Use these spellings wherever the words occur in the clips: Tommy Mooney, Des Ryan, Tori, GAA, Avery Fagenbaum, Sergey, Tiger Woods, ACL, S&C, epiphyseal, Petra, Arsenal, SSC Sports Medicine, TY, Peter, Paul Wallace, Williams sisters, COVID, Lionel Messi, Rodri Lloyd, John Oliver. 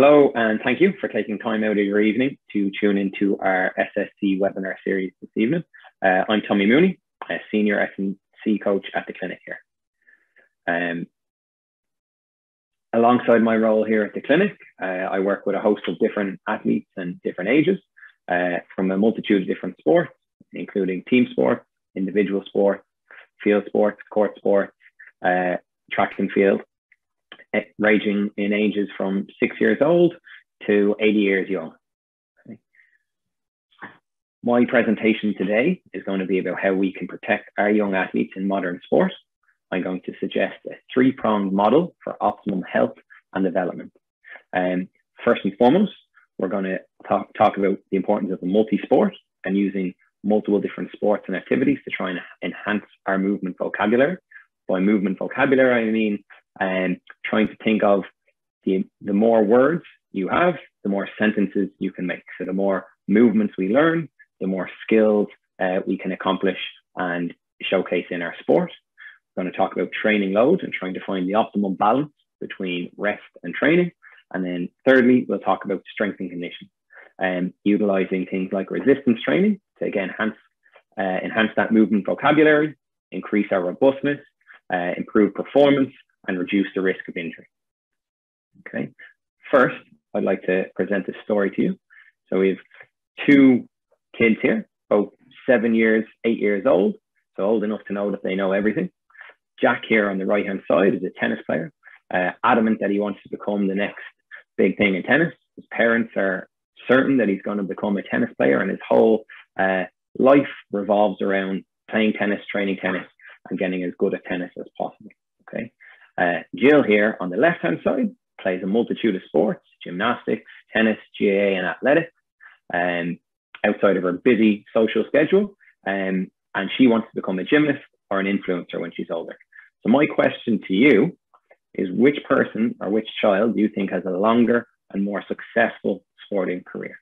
Hello, and thank you for taking time out of your evening to tune into our SSC webinar series this evening. I'm Tommy Mooney, a senior S&C coach at the clinic here. Alongside my role here at the clinic, I work with a host of different athletes and different ages from a multitude of different sports, including team sports, individual sports, field sports, court sports, track and field, ranging in ages from 6 years old to 80 years young. Okay. My presentation today is going to be about how we can protect our young athletes in modern sport. I'm going to suggest a three-pronged model for optimum health and development. First and foremost, we're going to talk about the importance of the multi-sport and using multiple different sports and activities to try and enhance our movement vocabulary. By movement vocabulary, I mean trying to think of the more words you have, the more sentences you can make. So the more movements we learn, the more skills we can accomplish and showcase in our sport. We're going to talk about training load and trying to find the optimum balance between rest and training. And then thirdly, we'll talk about strength and conditioning and utilizing things like resistance training to again enhance that movement vocabulary, increase our robustness, improve performance, and reduce the risk of injury. Okay, first, I'd like to present a story to you. So we have two kids here, both 7 years, 8 years old, so old enough to know that they know everything. Jack here on the right-hand side is a tennis player, adamant that he wants to become the next big thing in tennis. His parents are certain that he's going to become a tennis player, and his whole life revolves around playing tennis, training tennis, and getting as good at tennis as possible, okay? Jill here on the left-hand side plays a multitude of sports, gymnastics, tennis, GAA and athletics, outside of her busy social schedule. And she wants to become a gymnast or an influencer when she's older. So my question to you is, which person or which child do you think has a longer and more successful sporting career?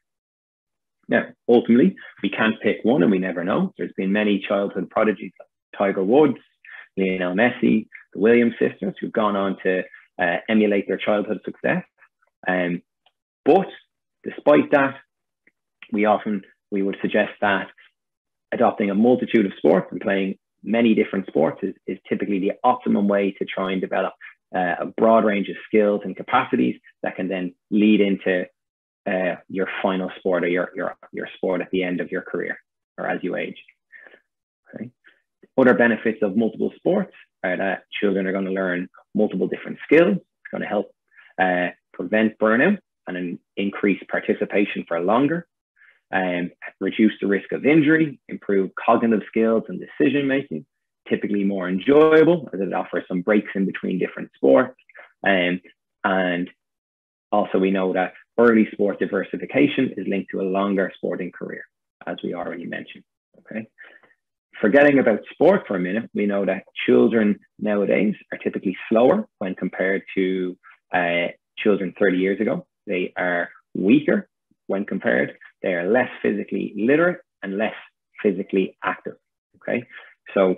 Now, ultimately, we can't pick one and we never know. There's been many childhood prodigies like Tiger Woods, Lionel Messi, the Williams sisters, who've gone on to emulate their childhood success. But despite that, we would suggest that adopting a multitude of sports and playing many different sports is typically the optimum way to try and develop a broad range of skills and capacities that can then lead into your final sport or your sport at the end of your career or as you age. Okay. Other benefits of multiple sports are that children are going to learn multiple different skills. It's going to help prevent burnout and increase participation for longer, reduce the risk of injury, improve cognitive skills and decision-making, typically more enjoyable as it offers some breaks in between different sports. And also we know that early sport diversification is linked to a longer sporting career, as we already mentioned, okay? Forgetting about sport for a minute, we know that children nowadays are typically slower when compared to children 30 years ago. They are weaker when compared. They are less physically literate and less physically active, okay? So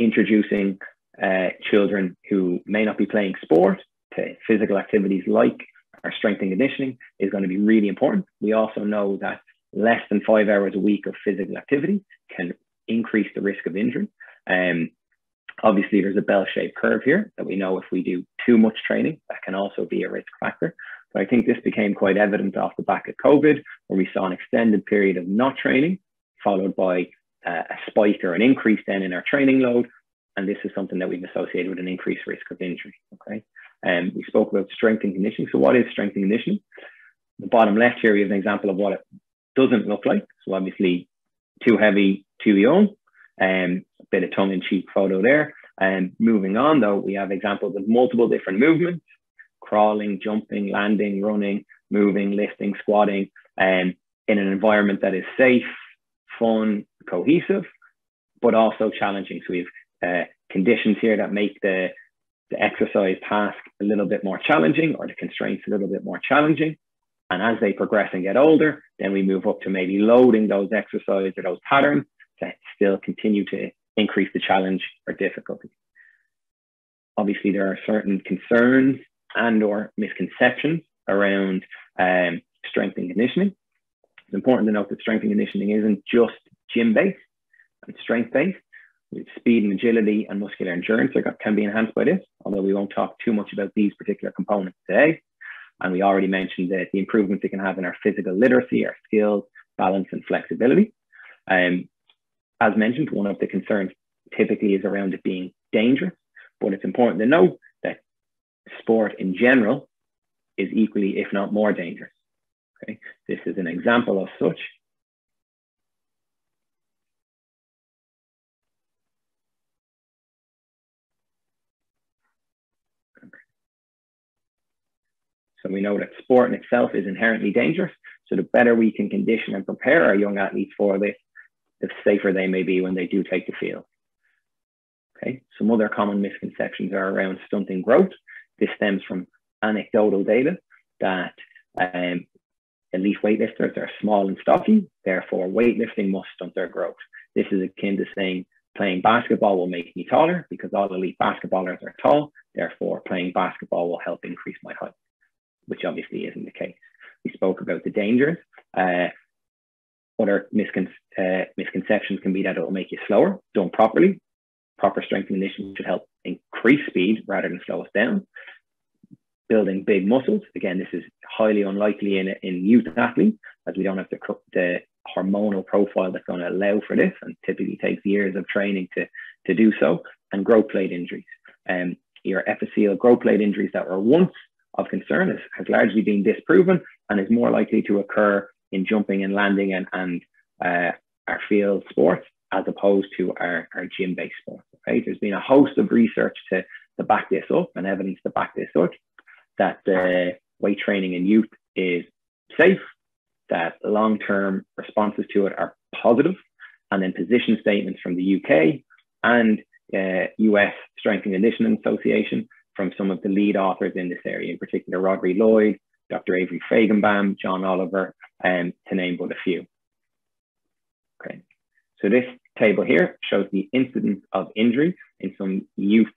introducing children who may not be playing sport to physical activities like our strength and conditioning is going to be really important. We also know that less than 5 hours a week of physical activity can increase the risk of injury. Obviously, there's a bell-shaped curve here that we know if we do too much training, that can also be a risk factor. But I think this became quite evident off the back of COVID, where we saw an extended period of not training, followed by a spike or an increase then in our training load. And this is something that we've associated with an increased risk of injury, okay? We spoke about strength and conditioning. So what is strength and conditioning? The bottom left here, we have an example of what it doesn't look like. So obviously, too heavy, too young, a bit of tongue-in-cheek photo there. And moving on though, we have examples of multiple different movements: crawling, jumping, landing, running, moving, lifting, squatting, and in an environment that is safe, fun, cohesive, but also challenging. So we have conditions here that make the exercise task a little bit more challenging, or the constraints a little bit more challenging. And as they progress and get older, then we move up to maybe loading those exercises or those patterns to still continue to increase the challenge or difficulty. Obviously, there are certain concerns and or misconceptions around strength and conditioning. It's important to note that strength and conditioning isn't just gym-based and strength-based. Speed and agility and muscular endurance can be enhanced by this, although we won't talk too much about these particular components today. And we already mentioned that the improvements it can have in our physical literacy, our skills, balance and flexibility. As mentioned, one of the concerns typically is around it being dangerous, but it's important to note that sport in general is equally, if not more, dangerous. Okay? This is an example of such. So we know that sport in itself is inherently dangerous. So the better we can condition and prepare our young athletes for this, the safer they may be when they do take the field. Okay, some other common misconceptions are around stunting growth. This stems from anecdotal data that elite weightlifters are small and stocky, therefore weightlifting must stunt their growth. This is akin to saying playing basketball will make me taller because all elite basketballers are tall, therefore playing basketball will help increase my height, which obviously isn't the case. We spoke about the dangers. Other misconceptions can be that it will make you slower. Done properly, proper strength and conditioning should help increase speed rather than slow us down. Building big muscles. Again, this is highly unlikely in youth athletes, as we don't have the hormonal profile that's going to allow for this, and typically takes years of training to do so. And growth plate injuries. Your epiphyseal growth plate injuries that were once of concern has largely been disproven and is more likely to occur in jumping and landing and our field sports as opposed to our gym-based sports. Right? There's been a host of research to back this up and evidence to back this up, that weight training in youth is safe, that long-term responses to it are positive, and then position statements from the UK and US Strength and Conditioning Association from some of the lead authors in this area, in particular Rodri Lloyd, Dr. Avery Fagenbaum, John Oliver, to name but a few. Okay, so this table here shows the incidence of injury in some youth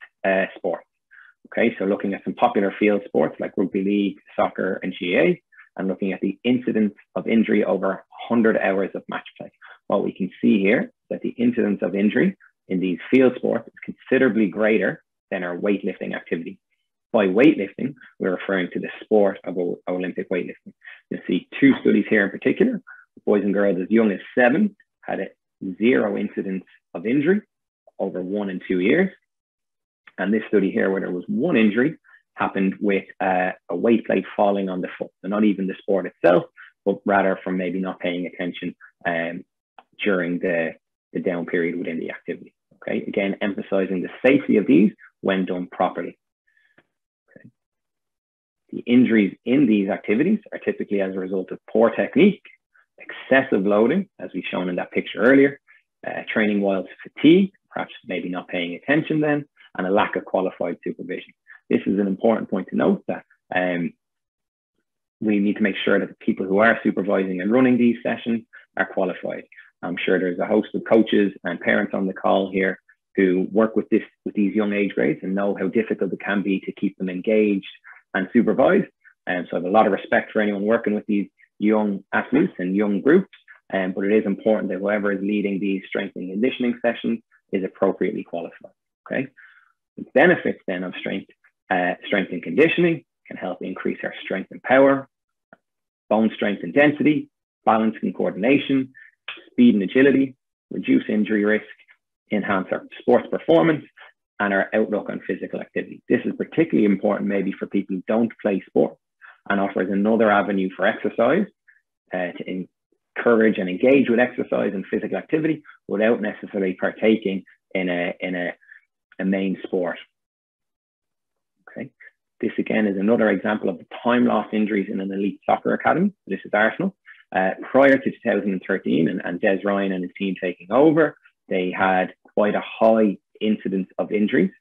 sports. Okay, so looking at some popular field sports like rugby league, soccer, and GAA, and looking at the incidence of injury over 100 hours of match play. What we can see here is that the incidence of injury in these field sports is considerably greater than our weightlifting activity. By weightlifting, we're referring to the sport of Olympic weightlifting. You'll see two studies here in particular. Boys and girls as young as 7 had a 0 incidence of injury over 1 and 2 years. And this study here, where there was 1 injury, happened with a weight plate falling on the foot. So not even the sport itself, but rather from maybe not paying attention during the down period within the activity. Okay, again, emphasizing the safety of these when done properly. Okay. The injuries in these activities are typically as a result of poor technique, excessive loading, as we've shown in that picture earlier, training while fatigued, perhaps maybe not paying attention then, and a lack of qualified supervision. This is an important point to note, that we need to make sure that the people who are supervising and running these sessions are qualified. I'm sure there's a host of coaches and parents on the call here who work with these young age grades and know how difficult it can be to keep them engaged and supervised. And so I have a lot of respect for anyone working with these young athletes and young groups, but it is important that whoever is leading these strength and conditioning sessions is appropriately qualified, okay? The benefits then of strength and conditioning can help increase our strength and power, bone strength and density, balance and coordination, speed and agility, reduce injury risk, enhance our sports performance and our outlook on physical activity. This is particularly important maybe for people who don't play sport, and offers another avenue for exercise to encourage and engage with exercise and physical activity without necessarily partaking in a main sport. Okay, this again is another example of the time lost injuries in an elite soccer academy. This is Arsenal. Prior to 2013 and Des Ryan and his team taking over, they had quite a high incidence of injuries.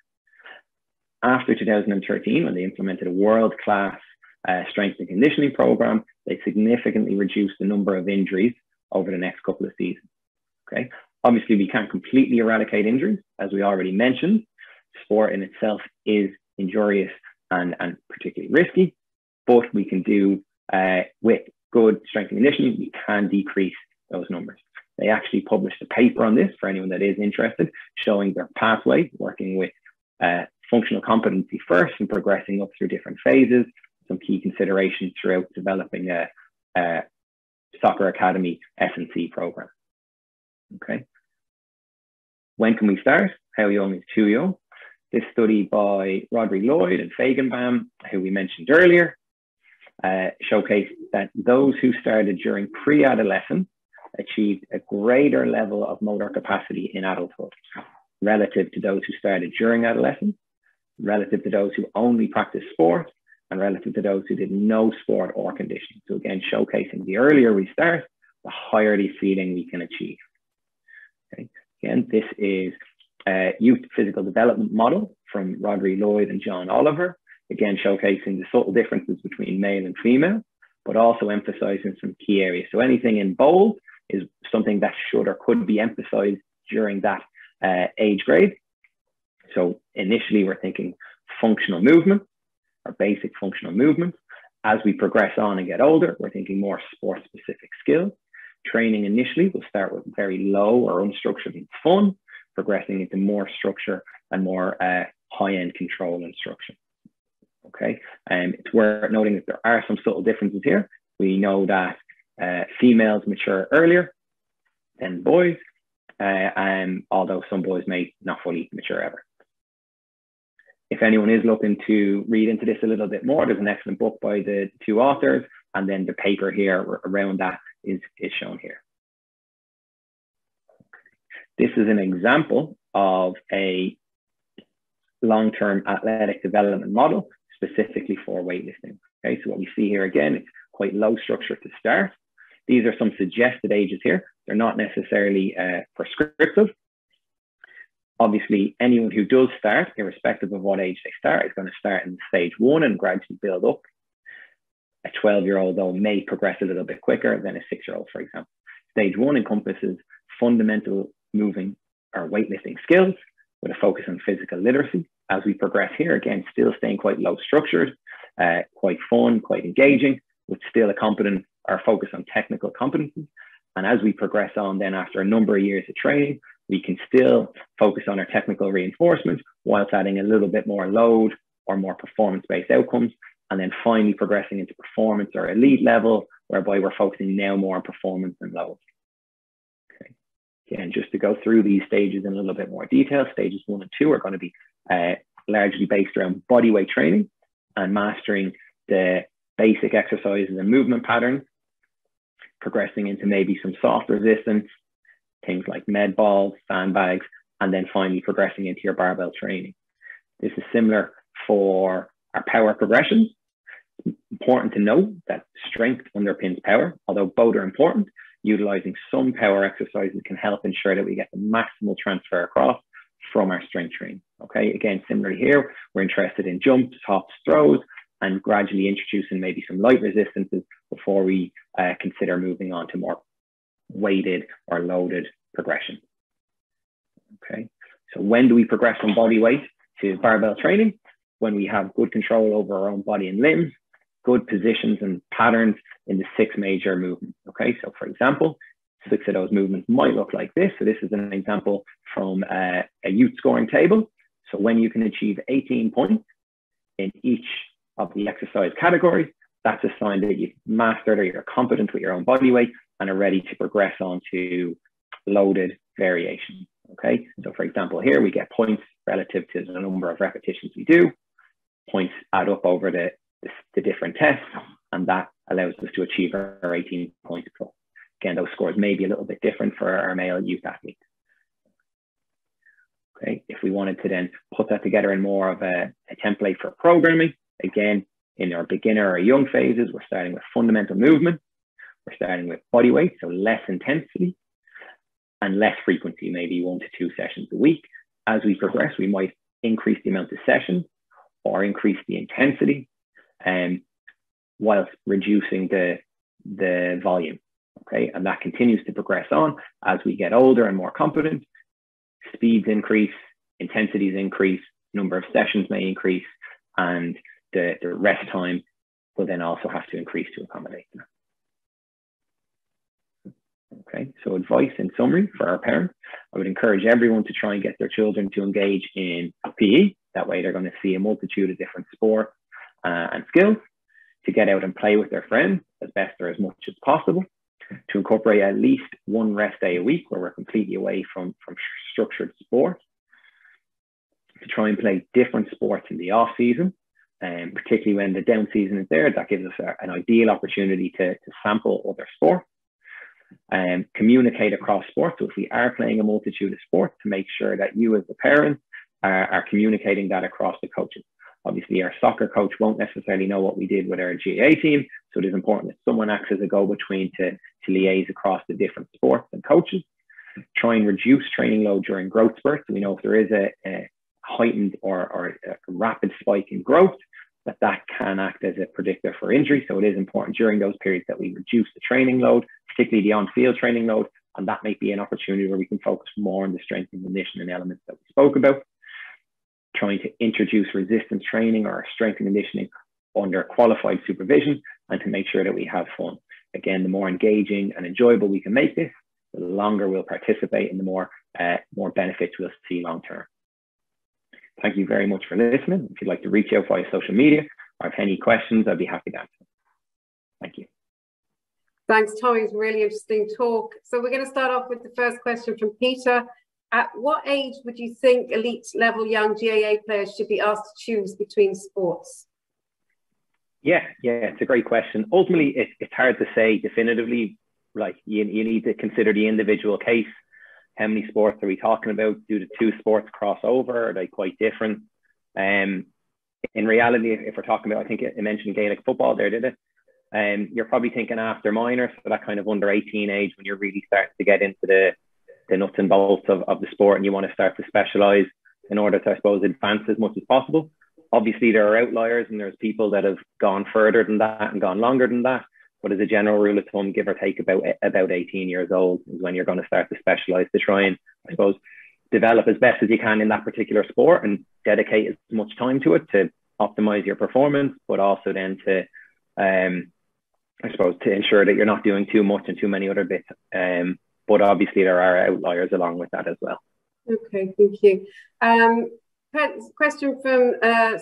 After 2013, when they implemented a world-class strength and conditioning program, they significantly reduced the number of injuries over the next couple of seasons. Okay, obviously we can't completely eradicate injuries, as we already mentioned. Sport in itself is injurious and particularly risky, but we can do with good strength and conditioning, we can decrease those numbers. They actually published a paper on this for anyone that is interested, showing their pathway, working with functional competency first and progressing up through different phases. Some key considerations throughout developing a soccer academy S&C program. Okay. When can we start? How young is too young? This study by Rodri Lloyd and Fagenbaum, who we mentioned earlier, showcased that those who started during pre-adolescence achieved a greater level of motor capacity in adulthood relative to those who started during adolescence, relative to those who only practiced sport, and relative to those who did no sport or conditioning. So again, showcasing the earlier we start, the higher the ceiling we can achieve. Okay. Again, this is a youth physical development model from Rodri Lloyd and John Oliver, again, showcasing the subtle differences between male and female, but also emphasizing some key areas. So anything in bold is something that should or could be emphasized during that age grade. So initially we're thinking functional movement, or basic functional movement. As we progress on and get older, we're thinking more sport specific skills. Training initially will start with very low or unstructured and fun, progressing into more structure and more high-end control and structure. Okay, and it's worth noting that there are some subtle differences here. We know that females mature earlier than boys, although some boys may not fully mature ever. If anyone is looking to read into this a little bit more, there's an excellent book by the two authors, and then the paper here around that is shown here. This is an example of a long-term athletic development model specifically for weightlifting. Okay, so what we see here again, it's quite low structure to start. These are some suggested ages here. They're not necessarily prescriptive. Obviously, anyone who does start, irrespective of what age they start, is going to start in stage one and gradually build up. A 12-year-old, though, may progress a little bit quicker than a 6-year-old, for example. Stage one encompasses fundamental moving or weightlifting skills with a focus on physical literacy. As we progress here, again, still staying quite low structured, quite fun, quite engaging, with still a competent or focus on technical competency. And as we progress on then after a number of years of training, we can still focus on our technical reinforcement whilst adding a little bit more load or more performance-based outcomes. And then finally progressing into performance or elite level, whereby we're focusing now more on performance and load. Okay. Again, just to go through these stages in a little bit more detail, stages 1 and 2 are going to be largely based around body weight training and mastering the basic exercises and movement patterns, progressing into maybe some soft resistance, things like med balls, sandbags, and then finally progressing into your barbell training. This is similar for our power progressions. Important to note that strength underpins power, although both are important. Utilizing some power exercises can help ensure that we get the maximal transfer across from our strength training. Okay, again, similarly here, we're interested in jumps, hops, throws, and gradually introducing maybe some light resistances before we consider moving on to more weighted or loaded progression. Okay, so when do we progress from body weight to barbell training? When we have good control over our own body and limbs, good positions and patterns in the 6 major movements. Okay, so for example, 6 of those movements might look like this. So this is an example from a youth scoring table. So when you can achieve 18 points in each of the exercise categories, that's a sign that you've mastered or you're competent with your own body weight and are ready to progress on to loaded variation. Okay, so for example, here we get points relative to the number of repetitions we do. Points add up over the different tests, and that allows us to achieve our 18 points plus. Again, those scores may be a little bit different for our male youth athletes. Okay, if we wanted to then put that together in more of a template for programming, again, in our beginner or young phases, we're starting with fundamental movement. We're starting with body weight, so less intensity and less frequency, maybe 1 to 2 sessions a week. As we progress, we might increase the amount of sessions or increase the intensity, whilst reducing the volume. Okay, and that continues to progress on as we get older and more competent. Speeds increase, intensities increase, number of sessions may increase, and the rest time will then also have to increase to accommodate them. Okay, so advice in summary for our parents, I would encourage everyone to try and get their children to engage in PE. That way they're going to see a multitude of different sports and skills, to get out and play with their friends as best or as much as possible, to incorporate at least one rest day a week where we're completely away from structured sport, to try and play different sports in the off season, and particularly when the down season is there, that gives us an ideal opportunity to sample other sports. And communicate across sports. So if we are playing a multitude of sports, to make sure that you as the parent are communicating that across the coaches. Obviously our soccer coach won't necessarily know what we did with our GAA team, so it is important that someone acts as a go-between to liaise across the different sports and coaches. Try and reduce training load during growth spurts. So we know if there is a heightened or a rapid spike in growth, that can act as a predictor for injury. So it is important during those periods that we reduce the training load, particularly the on-field training load, and that may be an opportunity where we can focus more on the strength and conditioning elements that we spoke about. Trying to introduce resistance training or strength and conditioning under qualified supervision, and to make sure that we have fun. Again, the more engaging and enjoyable we can make this, the longer we'll participate and the more benefits we'll see long-term. Thank you very much for listening. If you'd like to reach out via social media or have any questions, I'd be happy to answer them. Thank you. Thanks, Tommy. It's a really interesting talk. So we're going to start off with the first question from Peter. At what age would you think elite level young GAA players should be asked to choose between sports? Yeah, it's a great question. Ultimately, it's hard to say definitively. Like you need to consider the individual case. How many sports are we talking about? Do the two sports cross over? Are they quite different? In reality, if we're talking about, I think it mentioned Gaelic football there, did it? You're probably thinking after minors, so that kind of under 18 age when you're really starting to get into the nuts and bolts of the sport, and you want to start to specialise in order to, I suppose, advance as much as possible. Obviously, there are outliers and there's people that have gone further than that and gone longer than that. But as a general rule of thumb, give or take about 18 years old is when you're going to start to specialise, to try and, I suppose, develop as best as you can in that particular sport and dedicate as much time to it to optimise your performance, but also then to, I suppose, to ensure that you're not doing too much and too many other bits. But obviously there are outliers along with that as well. Okay, thank you. Question from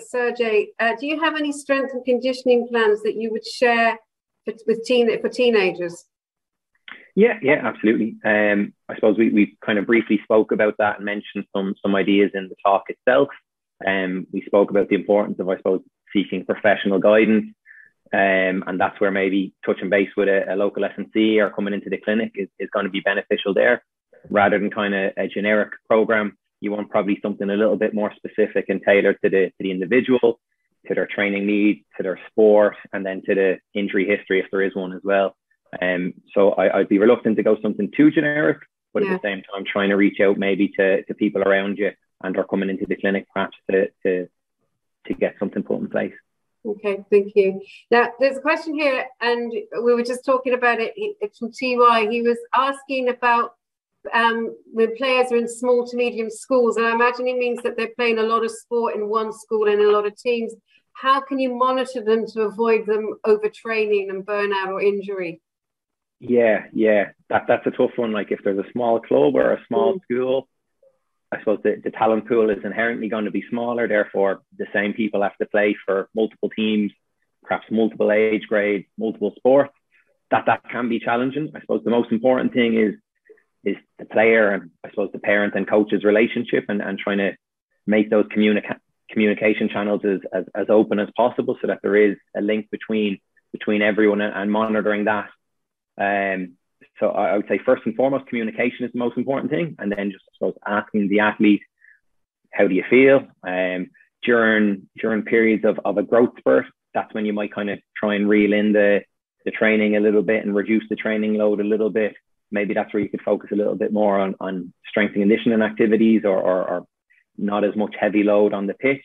Sergey. Do you have any strength and conditioning plans that you would share for teenagers? Yeah, absolutely. I suppose we kind of briefly spoke about that and mentioned some ideas in the talk itself. We spoke about the importance of, I suppose, seeking professional guidance, and that's where maybe touching base with a local S&C or coming into the clinic is going to be beneficial there, rather than kind of a generic program. You want probably something a little bit more specific and tailored to the individual, to their training needs, to their sport, and then to the injury history if there is one as well. So I'd be reluctant to go something too generic, but yeah, at the same time trying to reach out maybe to people around you and are coming into the clinic perhaps to get something put in place. Okay, thank you. Now there's a question here, and we were just talking about it. It's from TY. He was asking about when players are in small to medium schools, and I imagine it means that they're playing a lot of sport in one school and a lot of teams. How can you monitor them to avoid them overtraining and burnout or injury? Yeah, that's a tough one. Like if there's a small club or a small school, I suppose the talent pool is inherently going to be smaller. Therefore, the same people have to play for multiple teams, perhaps multiple age grades, multiple sports. That can be challenging. I suppose the most important thing is the player and, I suppose, the parent and coach's relationship, and trying to make those communication channels as open as possible, so that there is a link between everyone and monitoring that. So I would say first and foremost, communication is the most important thing, and then just, I suppose, asking the athlete, how do you feel? During periods of a growth spurt, that's when you might kind of try and reel in the training a little bit and reduce the training load a little bit. Maybe that's where you could focus a little bit more on strength and conditioning activities, or not as much heavy load on the pitch.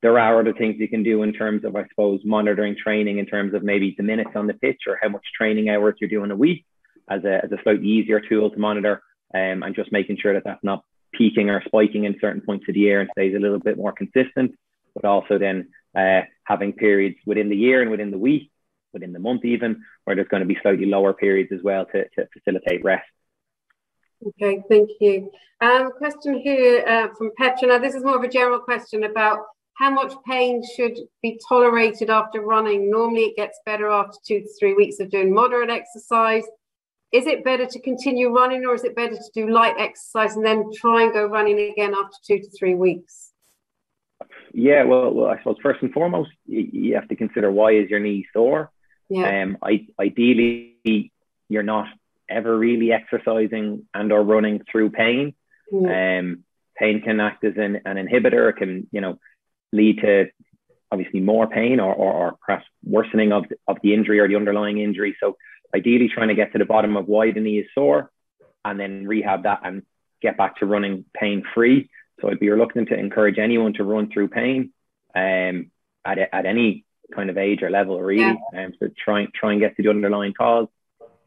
There are other things you can do in terms of, I suppose, monitoring training in terms of maybe the minutes on the pitch or how much training hours you're doing a week as a slightly easier tool to monitor, and just making sure that's not peaking or spiking in certain points of the year and stays a little bit more consistent, but also then having periods within the year and within the week, within the month even, where there's going to be slightly lower periods as well to facilitate rest. Okay, thank you. Question here from Petra. Now, this is more of a general question about how much pain should be tolerated after running. Normally, it gets better after 2 to 3 weeks of doing moderate exercise. Is it better to continue running, or is it better to do light exercise and then try and go running again after 2 to 3 weeks? Yeah, well, I suppose first and foremost, you have to consider, why is your knee sore? Yeah. Ideally, you're not ever really exercising and or running through pain. Yeah. Pain can act as an inhibitor. It can, lead to obviously more pain or perhaps worsening of the injury or the underlying injury. So ideally trying to get to the bottom of why the knee is sore and then rehab that and get back to running pain-free. So I'd be reluctant to encourage anyone to run through pain at any kind of age or level, really. Yeah. So try and get to the underlying cause,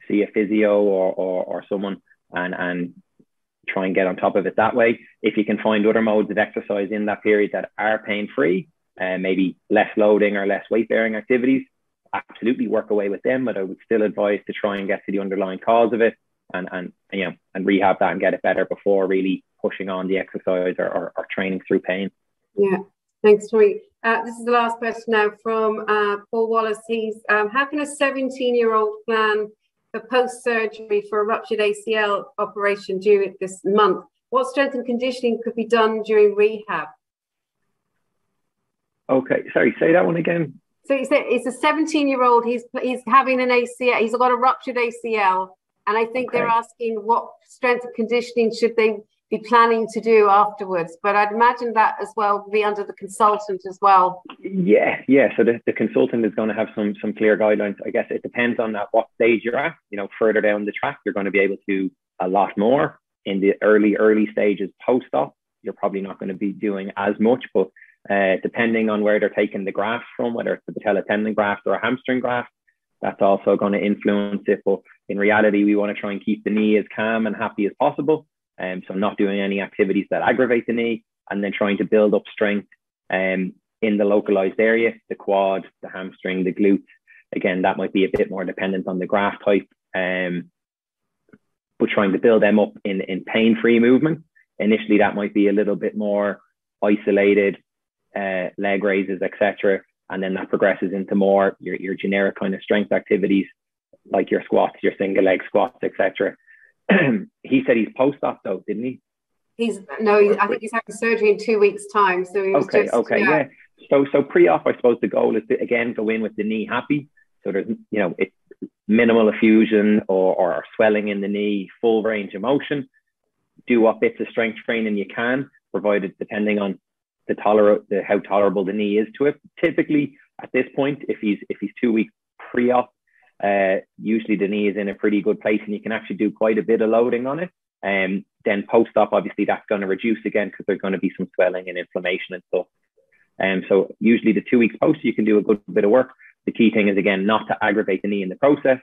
see a physio or someone and try and get on top of it that way. If you can find other modes of exercise in that period that are pain-free, maybe less loading or less weight-bearing activities, absolutely work away with them, but I would still advise to try and get to the underlying cause of it and rehab that and get it better before really pushing on the exercise or training through pain. Yeah, thanks, Tori. This is the last question now from Paul Wallace. He's, how can a 17-year-old plan for post-surgery for a ruptured ACL operation due this month? What strength and conditioning could be done during rehab? Okay, sorry, say that one again. So it's a 17-year-old, he's having an ACL, he's got a ruptured ACL, and I think they're asking what strength and conditioning should they be planning to do afterwards. But I'd imagine that as well be under the consultant as well. Yeah. So the consultant is going to have some clear guidelines. I guess it depends on at what stage you're at. Further down the track, you're going to be able to do a lot more. In the early stages post-op, you're probably not going to be doing as much, but depending on where they're taking the graft from, whether it's the patella tendon graft or a hamstring graft, that's also going to influence it. But in reality, we want to try and keep the knee as calm and happy as possible. So not doing any activities that aggravate the knee, and then trying to build up strength in the localized area, the quad, the hamstring, the glute. Again, that might be a bit more dependent on the graft type, but trying to build them up in pain-free movement. Initially, that might be a little bit more isolated, leg raises, etc. And then that progresses into more your generic kind of strength activities, like your squats, your single leg squats, etc. He said he's post-op though, didn't he? I think he's having surgery in 2 weeks' time. So he was yeah. So pre-op, I suppose the goal is to again go in with the knee happy. So there's it's minimal effusion or swelling in the knee, full range of motion. Do what bits of strength training you can, provided depending on how tolerable the knee is to it. Typically, at this point, if he's 2 weeks pre-op. Usually the knee is in a pretty good place and you can actually do quite a bit of loading on it. Then post-op, obviously that's going to reduce again because there's going to be some swelling and inflammation and stuff. So usually the 2 weeks post, you can do a good bit of work. The key thing is, again, not to aggravate the knee in the process.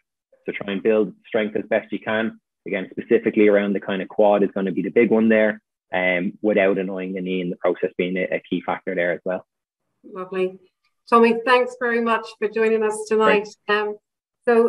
So try and build strength as best you can. Again, specifically around the kind of quad is going to be the big one there, without annoying the knee in the process being a key factor there as well. Lovely. Tommy, thanks very much for joining us tonight. So